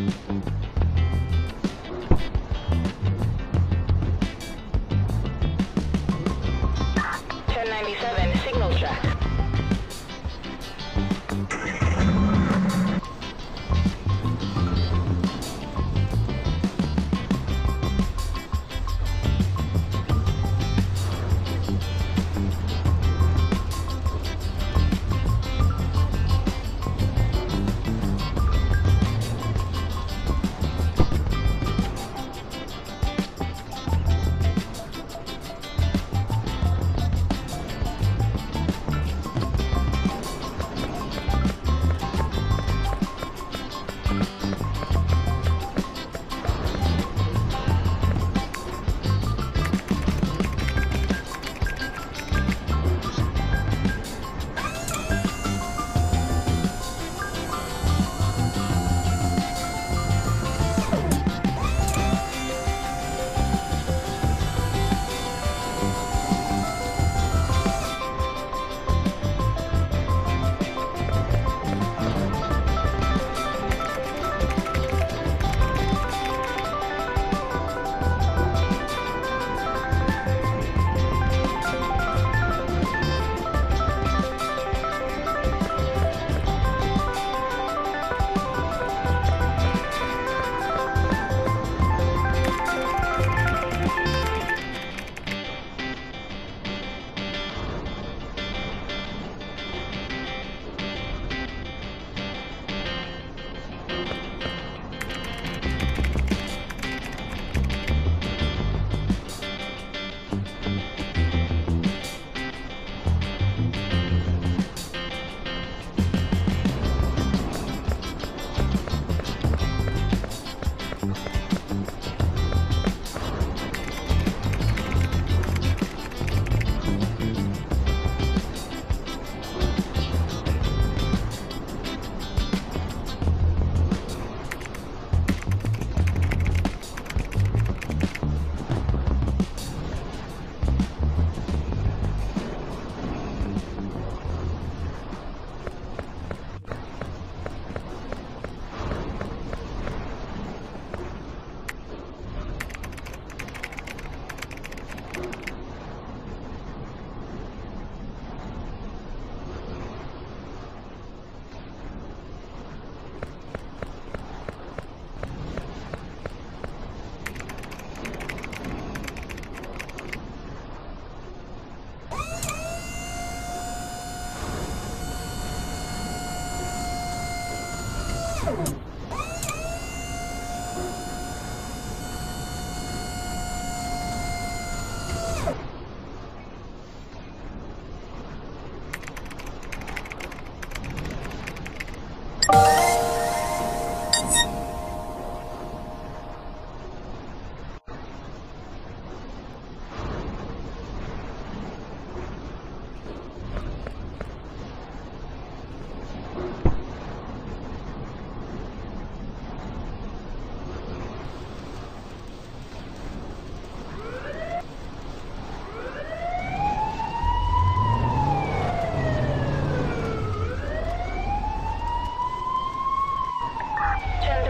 1097, signal track.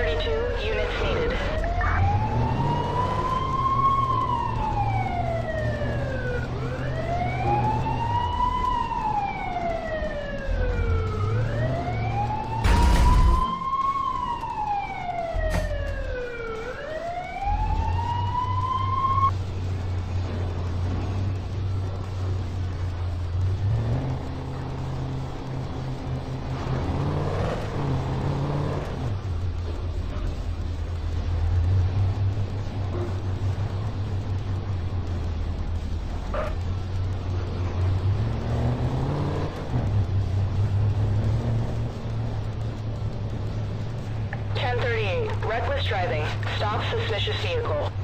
1032, units needed. 1038, reckless driving. Stop suspicious vehicle. 1038,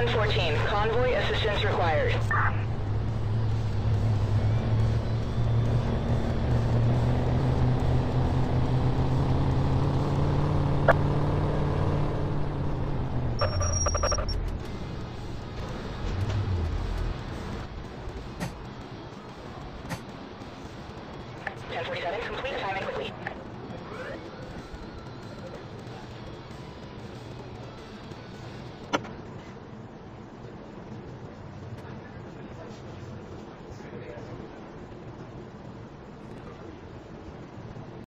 1014, convoy assistance required. 1047, complete assignment.